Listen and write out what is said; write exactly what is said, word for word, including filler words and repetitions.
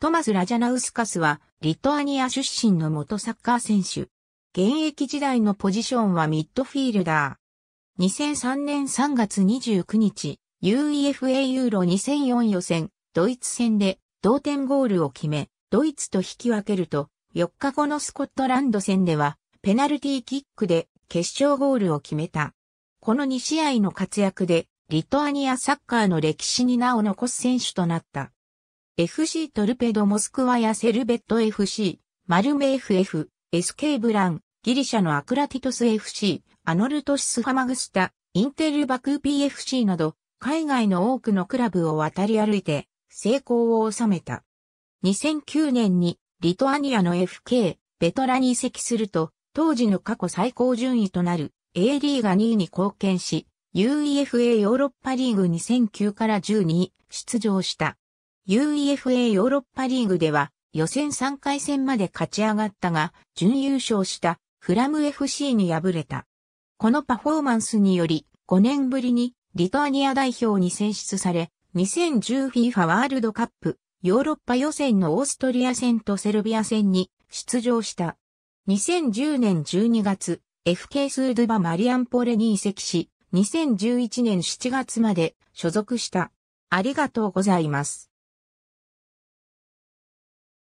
トマス・ラジャナウスカスは、リトアニア出身の元サッカー選手。現役時代のポジションはミッドフィールダー。にせんさんねんさんがつにじゅうくにち、UEFA ユーロにせんよん予選、ドイツ戦で同点ゴールを決め、ドイツと引き分けると、よっかごのスコットランド戦では、ペナルティーキックで決勝ゴールを決めた。このに試合の活躍で、リトアニアサッカーの歴史に名を残す選手となった。エフシー トルペドモスクワやセルベット エフシー、マルメ エフエフ、エスケー ブラン、ギリシャのアクラティトス エフシー、アノルトシスファマグスタ、インテルバク ピーエフシー など、海外の多くのクラブを渡り歩いて、成功を収めた。にせんきゅうねんに、リトアニアの エフケー、ベトラに移籍すると、当時の過去最高順位となる A リーガにいに貢献し、UEFA ヨーロッパリーグにせんきゅうからじゅうに出場した。UEFA ヨーロッパリーグでは、予選さんかい戦まで勝ち上がったが、準優勝したフラム エフシー に敗れた。このパフォーマンスにより、ごねんぶりにリトアニア代表に選出され、にせんじゅう FIFA ワールドカップ、ヨーロッパ予選のオーストリア戦とセルビア戦に出場した。にせんじゅうねんじゅうにがつ、エフケー スードゥバ・マリアンポレに移籍し、にせんじゅういちねんしちがつまで所属した。ありがとうございます。